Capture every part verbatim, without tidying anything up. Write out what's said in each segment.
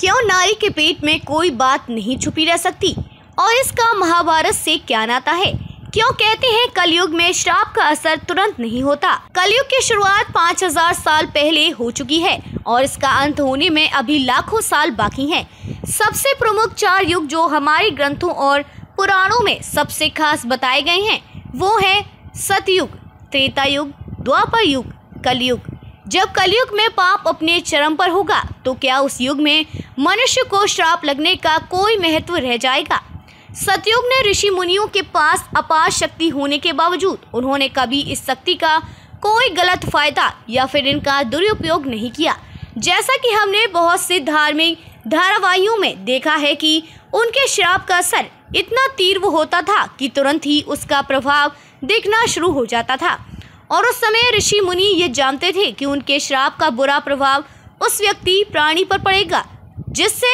क्यों नारी के पेट में कोई बात नहीं छुपी रह सकती और इसका महाभारत से क्या नाता है? क्यों कहते हैं कलयुग में श्राप का असर तुरंत नहीं होता? कलयुग की शुरुआत पाँच हज़ार साल पहले हो चुकी है और इसका अंत होने में अभी लाखों साल बाकी हैं। सबसे प्रमुख चार युग जो हमारे ग्रंथों और पुराणों में सबसे खास बताए गए हैं वो है सतयुग, त्रेता युग, द्वापर युग, कलयुग। जब कलयुग में पाप अपने चरम पर होगा तो क्या उस युग में मनुष्य को श्राप लगने का कोई महत्व रह जाएगा? सतयुग ने ऋषि मुनियों के पास अपार शक्ति होने के बावजूद उन्होंने कभी इस शक्ति का कोई गलत फायदा या फिर इनका दुरुपयोग नहीं किया। जैसा कि हमने बहुत से धार्मिक धारावाहियों में देखा है कि उनके श्राप का असर इतना तीव्र होता था कि तुरंत ही उसका प्रभाव दिखना शुरू हो जाता था और उस समय ऋषि मुनि ये जानते थे कि उनके श्राप का बुरा प्रभाव उस व्यक्ति प्राणी पर पड़ेगा जिससे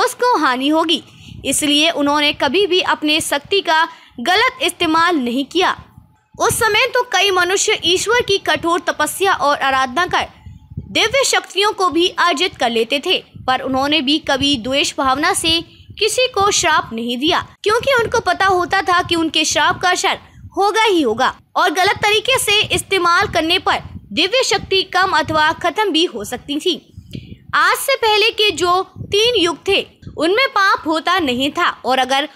उसको हानि होगी, इसलिए उन्होंने कभी भी अपने शक्ति का गलत इस्तेमाल नहीं किया। उस समय तो कई मनुष्य ईश्वर की कठोर तपस्या और आराधना कर दिव्य शक्तियों को भी अर्जित कर लेते थे, पर उन्होंने भी कभी द्वेष भावना से किसी को श्राप नहीं दिया क्योंकि उनको पता होता था कि उनके श्राप का असर होगा ही होगा और गलत तरीके से इस्तेमाल करने पर दिव्य शक्ति कम अथवा खत्म भी हो सकती थी। आज से पहले के जो तीन युग थे उनमें पाप होता नहीं था और अगर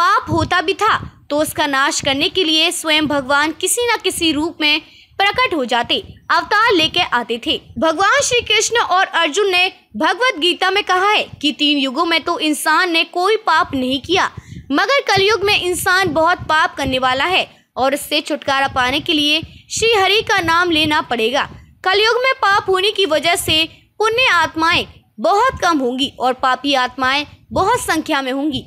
पाप होता भी था तो उसका नाश करने के लिए स्वयं भगवान किसी न किसी रूप में प्रकट हो जाते, अवतार लेके आते थे। भगवान श्री कृष्ण और अर्जुन ने भगवत गीता में कहा है कि तीन युगों में तो इंसान ने कोई पाप नहीं किया, मगर कलयुग में इंसान बहुत पाप करने वाला है और इससे छुटकारा पाने के लिए श्री हरि का नाम लेना पड़ेगा। कलयुग में पाप होने की वजह से पुण्य आत्माएं बहुत कम होंगी और पापी आत्माएं बहुत संख्या में होंगी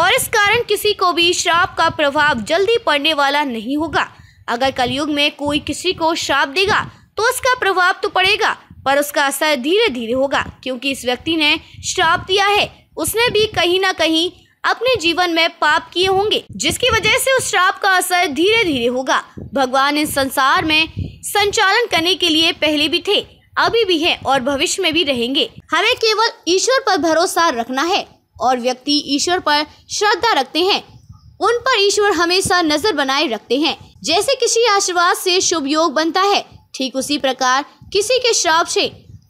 और इस कारण किसी को भी श्राप का प्रभाव जल्दी पड़ने वाला नहीं होगा। अगर कलयुग में कोई किसी को श्राप देगा तो उसका प्रभाव तो पड़ेगा पर उसका असर धीरे धीरे होगा क्योंकि इस व्यक्ति ने श्राप दिया है उसने भी कहीं ना कहीं अपने जीवन में पाप किए होंगे जिसकी वजह से उस श्राप का असर धीरे धीरे होगा। भगवान इस संसार में संचालन करने के लिए पहले भी थे, अभी भी हैं और भविष्य में भी रहेंगे। हमें केवल ईश्वर पर भरोसा रखना है और व्यक्ति ईश्वर पर श्रद्धा रखते हैं उन पर ईश्वर हमेशा नजर बनाए रखते हैं। जैसे किसी आशीर्वाद से शुभ योग बनता है ठीक उसी प्रकार किसी के श्राप से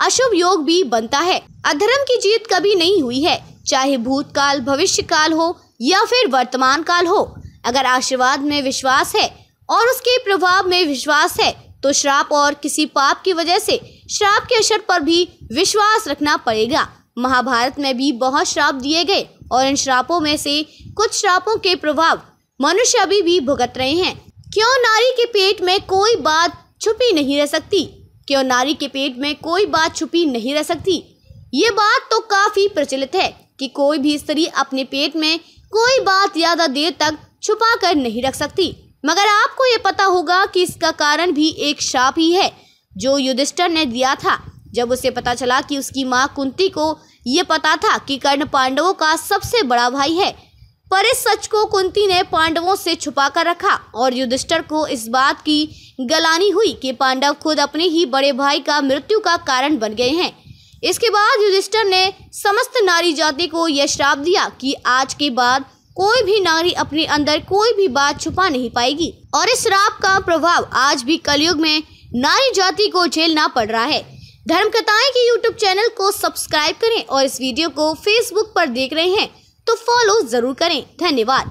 अशुभ योग भी बनता है। अधर्म की जीत कभी नहीं हुई है, चाहे भूतकाल भविष्यकाल हो या फिर वर्तमान काल हो। अगर आशीर्वाद में विश्वास है और उसके प्रभाव में विश्वास है तो श्राप और किसी पाप की वजह से श्राप के असर पर भी विश्वास रखना पड़ेगा। महाभारत में भी बहुत श्राप दिए गए और इन श्रापों में से कुछ श्रापों के प्रभाव मनुष्य अभी भी भुगत रहे हैं। क्यों नारी के पेट में कोई बात छुपी नहीं रह सकती? क्यों नारी के पेट में कोई बात छुपी नहीं रह सकती? ये बात तो काफी प्रचलित है कि कोई भी स्त्री अपने पेट में कोई बात ज्यादा देर तक छुपा कर नहीं रख सकती, मगर आपको ये पता होगा कि इसका कारण भी एक श्राप ही है जो युधिष्ठिर ने दिया था। जब उसे पता चला कि उसकी माँ कुंती को ये पता था कि कर्ण पांडवों का सबसे बड़ा भाई है, पर इस सच को कुंती ने पांडवों से छुपा कर रखा और युधिष्ठिर को इस बात की गलानी हुई कि पांडव खुद अपने ही बड़े भाई का मृत्यु का कारण बन गए हैं। इसके बाद युधिष्ठिर ने समस्त नारी जाति को यह श्राप दिया कि आज के बाद कोई भी नारी अपने अंदर कोई भी बात छुपा नहीं पाएगी और इस श्राप का प्रभाव आज भी कलयुग में नारी जाति को झेलना पड़ रहा है। धर्म कथाएं के यूट्यूब चैनल को सब्सक्राइब करें और इस वीडियो को फेसबुक पर देख रहे हैं तो फॉलो जरूर करें। धन्यवाद।